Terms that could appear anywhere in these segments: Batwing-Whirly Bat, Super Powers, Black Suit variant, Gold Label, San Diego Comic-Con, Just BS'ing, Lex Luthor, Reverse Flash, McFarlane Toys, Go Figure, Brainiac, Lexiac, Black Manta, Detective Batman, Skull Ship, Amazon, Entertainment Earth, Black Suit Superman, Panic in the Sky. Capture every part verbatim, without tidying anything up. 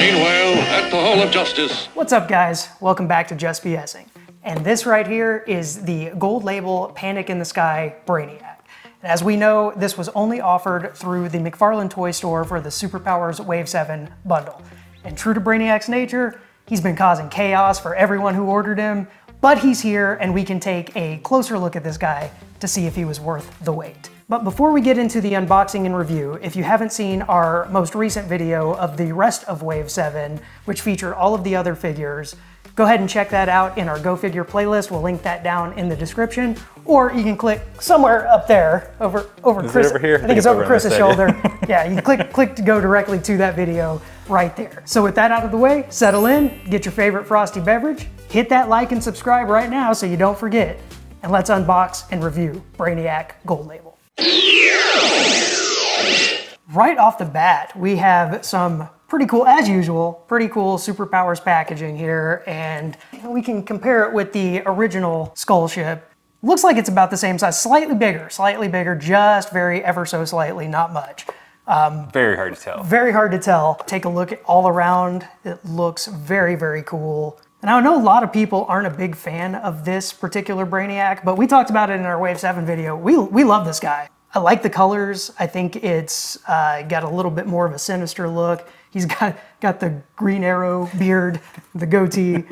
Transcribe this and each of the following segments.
Meanwhile, at the Hall of Justice. What's up, guys? Welcome back to Just BS'ing. And this right here is the Gold Label Panic in the Sky Brainiac. And as we know, this was only offered through the McFarlane Toy Store for the Super Powers Wave seven bundle. And true to Brainiac's nature, he's been causing chaos for everyone who ordered him, but he's here and we can take a closer look at this guy to see if he was worth the wait. But before we get into the unboxing and review, if you haven't seen our most recent video of the rest of Wave seven, which featured all of the other figures, go ahead and check that out in our Go Figure playlist. We'll link that down in the description, or you can click somewhere up there over over Is Chris. Over here? I think, I think it's, it's over, over Chris's shoulder. Yeah, you can click click to go directly to that video right there. So with that out of the way, settle in, get your favorite frosty beverage, hit that like and subscribe right now so you don't forget, and let's unbox and review Brainiac Gold Label. Right off the bat, we have some pretty cool, as usual, pretty cool Super Powers packaging here, and we can compare it with the original Skull Ship. Looks like it's about the same size, slightly bigger, slightly bigger, just very ever so slightly, not much. Um, very hard to tell. Very hard to tell. Take a look at all around. It looks very, very cool. And I know a lot of people aren't a big fan of this particular Brainiac, but we talked about it in our Wave seven video. We, we love this guy. I like the colors. I think it's uh, got a little bit more of a sinister look. He's got got the green arrow beard, the goatee.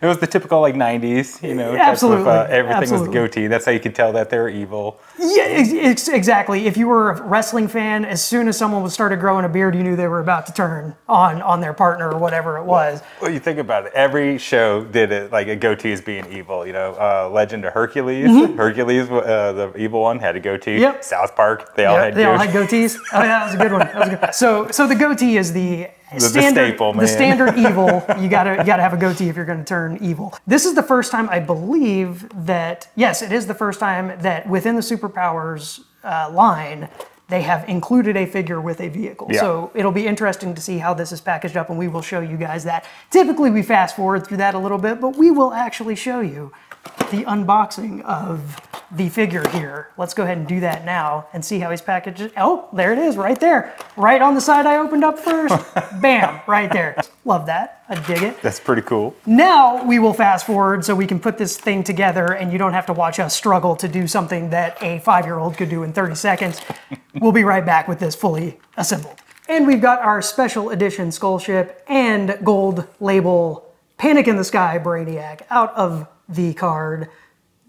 It was the typical like nineties, you know, absolutely. Type of, uh, everything absolutely. Was goatee. That's how you could tell that they were evil. Yeah, it's, exactly. If you were a wrestling fan, as soon as someone started growing a beard, you knew they were about to turn on on their partner or whatever it was. Well, well you think about it. Every show did it, like a goatee is being evil. You know, uh, Legend of Hercules. Mm-hmm. Hercules, uh, the evil one, had a goatee. Yep. South Park, they all yep, had they goatees. They all had goatees. Oh, yeah, that was a good one. That was a good. So, so the goatee is the... Standard, the, staple, man. The standard evil. You gotta, you gotta have a goatee if you're gonna turn evil. This is the first time, I believe, that, yes, it is the first time that within the Super Powers uh, line, they have included a figure with a vehicle. Yeah. So it'll be interesting to see how this is packaged up, and we will show you guys that. Typically, we fast forward through that a little bit, but we will actually show you the unboxing of the figure here. Let's go ahead and do that now and see how he's packaged. Oh, there it is, right there. Right on the side I opened up first. Bam, right there. Love that, I dig it. That's pretty cool. Now we will fast forward so we can put this thing together and you don't have to watch us struggle to do something that a five-year-old could do in thirty seconds. We'll be right back with this fully assembled. And we've got our special edition Skull Ship and Gold Label Panic in the Sky Brainiac out of the card.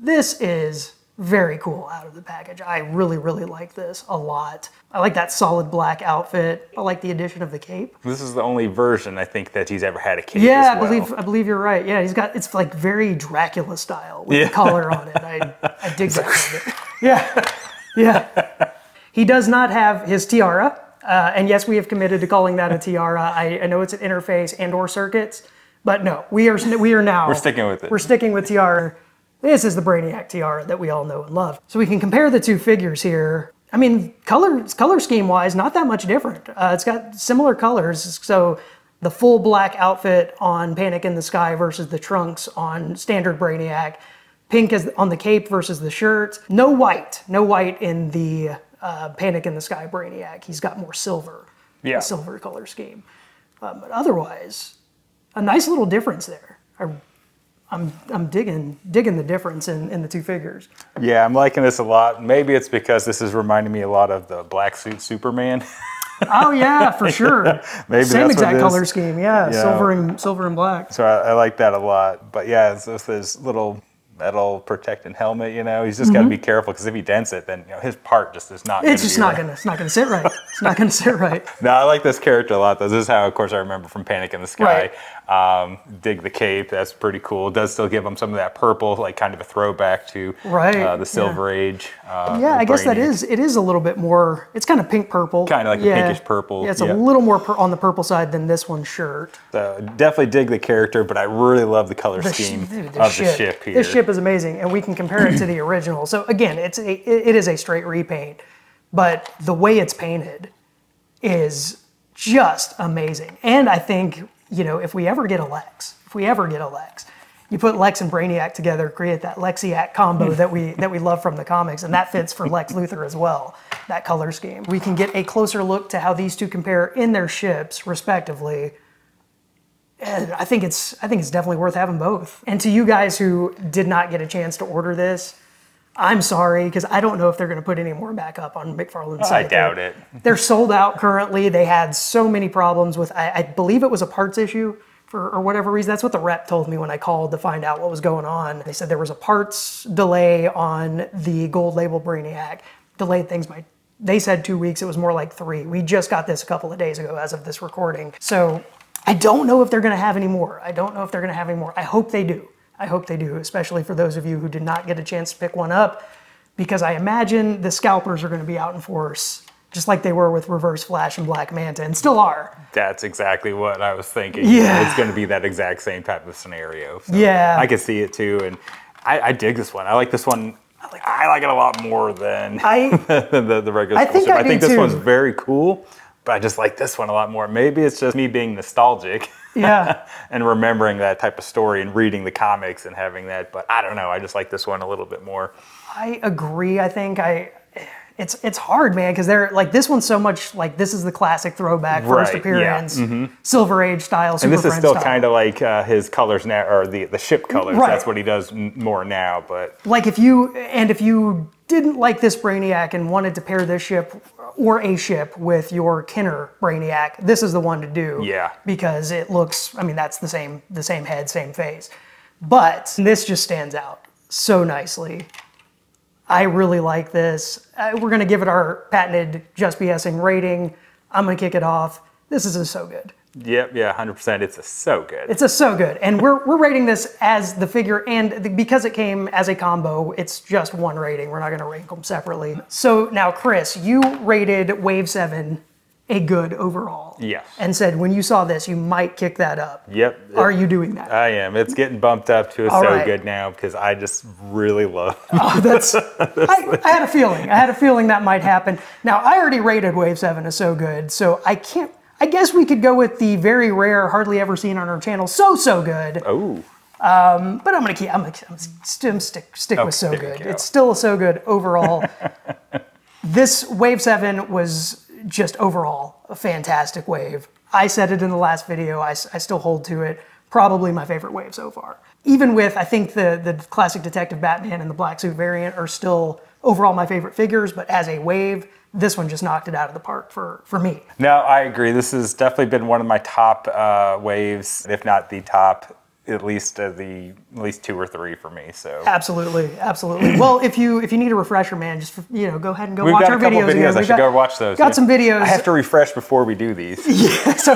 This is very cool out of the package. I really, really like this a lot. I like that solid black outfit. I like the addition of the cape. This is the only version, I think, that he's ever had a cape. Yeah, as well. I believe I believe you're right. Yeah, he's got, it's like very Dracula style with yeah. the collar on it. I, I dig that a bit. Yeah, yeah. He does not have his tiara. Uh, and yes, we have committed to calling that a tiara. I, I know it's an interface and or circuits, but no, we are, we are now. We're sticking with it. We're sticking with tiara. This is the Brainiac tiara that we all know and love. So we can compare the two figures here. I mean, color, color scheme-wise, not that much different. Uh, it's got similar colors, so the full black outfit on Panic in the Sky versus the trunks on standard Brainiac. Pink is on the cape versus the shirt. No white, no white in the uh, Panic in the Sky Brainiac. He's got more silver, yeah. silver color scheme. Uh, but otherwise, a nice little difference there. I, I'm, I'm digging digging the difference in, in the two figures. Yeah, I'm liking this a lot. Maybe it's because this is reminding me a lot of the Black Suit Superman. Oh, yeah, for sure. Maybe Same that's exact what it color is. Scheme, yeah, you silver know. and silver and black. So I, I like that a lot. But yeah, it's, it's this little metal protecting helmet, you know. He's just mm-hmm. got to be careful because if he dents it, then you know, his part just is not. It's just not gonna. It's not gonna sit right. It's not gonna sit right. No, I like this character a lot though. This is how, of course, I remember from Panic in the Sky. Right. Um, dig the cape. That's pretty cool. It does still give him some of that purple, like kind of a throwback to right. uh, the Silver yeah. Age. Uh, yeah, I guess that is. It is a little bit more. It's kind of pink purple. Kind of like yeah. a pinkish purple. Yeah, it's yeah. a little more per on the purple side than this one's shirt. So definitely dig the character, but I really love the color the scheme the of ship. the ship here. The ship is amazing, and we can compare it to the original. So again, it's a, it is a straight repaint, but the way it's painted is just amazing. And I think, you know, if we ever get a Lex, if we ever get a Lex, you put Lex and Brainiac together, create that Lexiac combo that we that we love from the comics, and that fits for Lex Luthor as well. that color scheme. We can get a closer look to how these two compare in their ships, respectively. And I think it's I think it's definitely worth having both. And to you guys who did not get a chance to order this, I'm sorry, because I don't know if they're going to put any more back up on McFarlane's site. I doubt it. They're sold out currently. They had so many problems with, I, I believe it was a parts issue for or whatever reason. That's what the rep told me when I called to find out what was going on. They said there was a parts delay on the Gold Label Brainiac. Delayed things by, they said two weeks. It was more like three. We just got this a couple of days ago as of this recording. So I don't know if they're going to have any more. I don't know if they're going to have any more. I hope they do. I hope they do, especially for those of you who did not get a chance to pick one up, because I imagine the scalpers are going to be out in force, just like they were with Reverse Flash and Black Manta, and still are. That's exactly what I was thinking. Yeah. It's going to be that exact same type of scenario. So yeah. I can see it too, and I, I dig this one. I like this one. I like, I like it a lot more than I, the, the regular I think I, I think this too. one's very cool. But I just like this one a lot more. Maybe it's just me being nostalgic, yeah, and remembering that type of story and reading the comics and having that. But I don't know. I just like this one a little bit more. I agree. I think I, it's it's hard, man, because they're like this one's so much like this is the classic throwback right, first appearance, yeah. mm-hmm. Silver Age style. Super and this is Friends still kind of like uh, his colors now, or the the ship colors. Right. That's what he does more now. But like if you and if you didn't like this Brainiac and wanted to pair this ship or a ship with your Kenner Brainiac, this is the one to do. Yeah. Because it looks, I mean, that's the same, the same head, same face. But this just stands out so nicely. I really like this. Uh, we're going to give it our patented Just BSing rating. I'm going to kick it off. This is a so good. Yep, yeah, one hundred percent. It's a so good. It's a so good. And we're, we're rating this as the figure, and the, because it came as a combo, it's just one rating. We're not going to rank them separately. So now, Chris, you rated Wave seven a good overall. Yes. And said when you saw this, you might kick that up. Yep. Are it, you doing that? I am. It's getting bumped up to a All so right. good now because I just really love it. Oh, that's, I, I had a feeling. I had a feeling that might happen. Now, I already rated Wave seven as so good, so I can't I guess we could go with the very rare, hardly ever seen on our channel, so, so good. Oh. Um, but I'm going to keep, I'm going to stick, stick oh, with so good. It's still so good overall. This Wave seven was just overall a fantastic wave. I said it in the last video. I, I still hold to it. Probably my favorite wave so far. Even with, I think the, the classic Detective Batman and the Black Suit variant are still overall my favorite figures, but as a wave, this one just knocked it out of the park for, for me. No, I agree. This has definitely been one of my top uh, waves, if not the top, at least uh, the at least two or three for me. So absolutely, absolutely. Well, if you if you need a refresher, man, just you know, go ahead and go We've watch got our a couple videos. videos. Again. I We've should got, go watch those. Got yeah. some videos. I have to refresh before we do these. Yeah. So,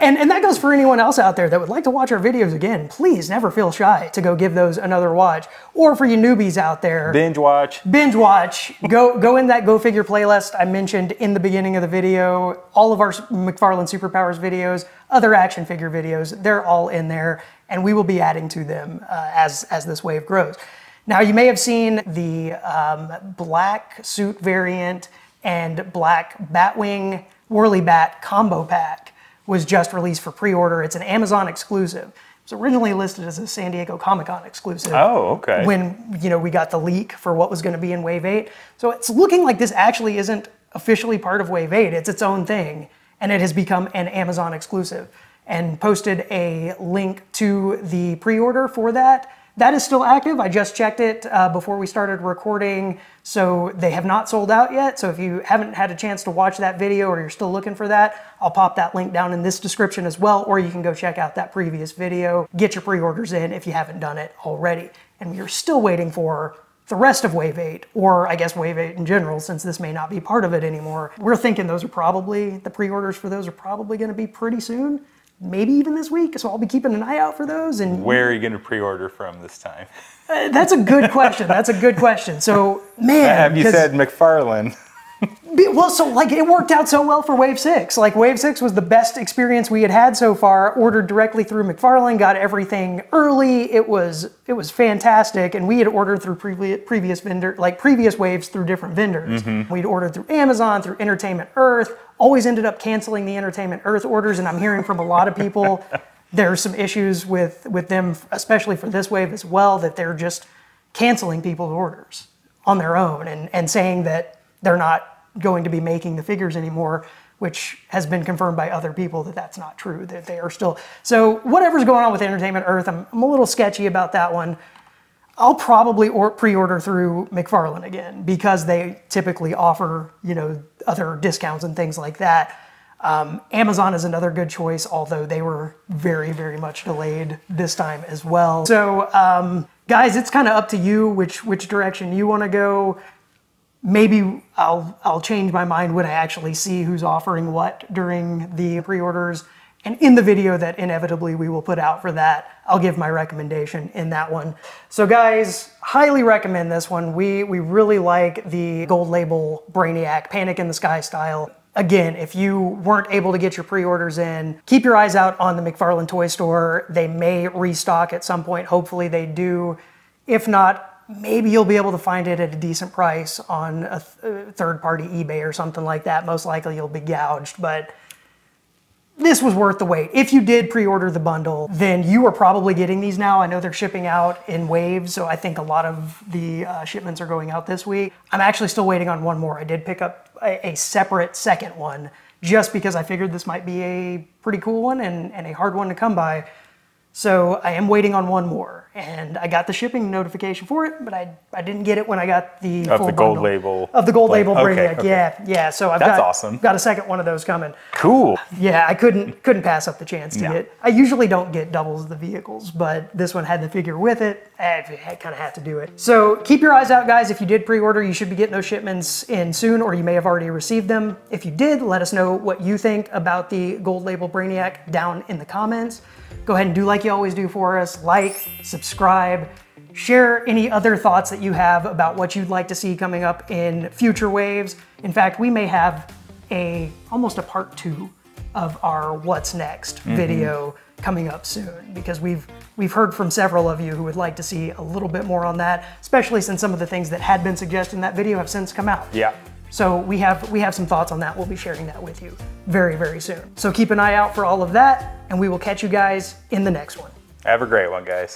and and that goes for anyone else out there that would like to watch our videos again. Please never feel shy to go give those another watch. Or for you newbies out there, binge watch. Binge watch. go go in that Go Figure playlist I mentioned in the beginning of the video. All of our McFarlane Super Powers videos, other action figure videos, they're all in there, and we will be adding to them uh, as, as this wave grows. Now, you may have seen the um, Black Suit variant and Black Batwing-Whirly Bat combo pack was just released for pre-order. It's an Amazon exclusive. It was originally listed as a San Diego Comic-Con exclusive. Oh, okay. When, you know, we got the leak for what was going to be in Wave eight. So it's looking like this actually isn't officially part of Wave eight. It's its own thing. And it has become an Amazon exclusive, and posted a link to the pre-order for that. That is still active. I just checked it uh, before we started recording, so they have not sold out yet. So if you haven't had a chance to watch that video or you're still looking for that, I'll pop that link down in this description as well, or you can go check out that previous video. Get your pre-orders in if you haven't done it already. And we are still waiting for the rest of Wave eight, or I guess Wave eight in general, since this may not be part of it anymore. We're thinking those are probably, the pre-orders for those are probably going to be pretty soon, maybe even this week, so I'll be keeping an eye out for those. And where are you going to pre-order from this time? Uh, that's a good question. That's a good question. So, man. Have you said McFarlane? Well, so like it worked out so well for Wave six. Like Wave six was the best experience we had had so far. Ordered directly through McFarlane, got everything early. It was it was fantastic, and we had ordered through previous previous vendor like previous waves through different vendors. Mm-hmm. We'd ordered through Amazon, through Entertainment Earth. Always ended up canceling the Entertainment Earth orders, and I'm hearing from a lot of people there are some issues with with them, especially for this wave as well, that they're just canceling people's orders on their own and and saying that they're not going to be making the figures anymore, which has been confirmed by other people that that's not true, that they are still. So whatever's going on with Entertainment Earth, I'm, I'm a little sketchy about that one. I'll probably or pre-order through McFarlane again because they typically offer, you know, other discounts and things like that. Um, Amazon is another good choice, although they were very, very much delayed this time as well. So um, guys, it's kind of up to you which which direction you want to go. Maybe I'll, I'll change my mind when I actually see who's offering what during the pre-orders. And in the video that inevitably we will put out for that, I'll give my recommendation in that one. So guys, highly recommend this one. We, we really like the Gold Label Brainiac Panic in the Sky style. Again, if you weren't able to get your pre-orders in, keep your eyes out on the McFarlane Toy Store. They may restock at some point. Hopefully they do. If not, maybe you'll be able to find it at a decent price on a th third-party eBay or something like that. Most likely you'll be gouged, but this was worth the wait. If you did pre-order the bundle, then you are probably getting these now. I know they're shipping out in waves, so I think a lot of the uh, shipments are going out this week. I'm actually still waiting on one more. I did pick up a, a separate second one just because I figured this might be a pretty cool one and, and a hard one to come by. So I am waiting on one more, and I got the shipping notification for it, but I I didn't get it when I got the of full the gold label of the gold label Brainiac. Okay, okay. Yeah, yeah. So I've That's got awesome. Got a second one of those coming. Cool. Yeah, I couldn't couldn't pass up the chance to no. get. I usually don't get doubles of the vehicles, but this one had the figure with it. I, I kind of had to do it. So keep your eyes out, guys. If you did pre-order, you should be getting those shipments in soon, or you may have already received them. If you did, let us know what you think about the Gold Label Brainiac down in the comments. Go ahead and do like you always do for us. Like, subscribe, share any other thoughts that you have about what you'd like to see coming up in future waves. In fact, we may have a almost a part two of our What's Next mm-hmm. video coming up soon, because we've we've heard from several of you who would like to see a little bit more on that, especially since some of the things that had been suggested in that video have since come out. Yeah. So we have, we have some thoughts on that. We'll be sharing that with you very, very soon. So keep an eye out for all of that, and we will catch you guys in the next one. Have a great one, guys.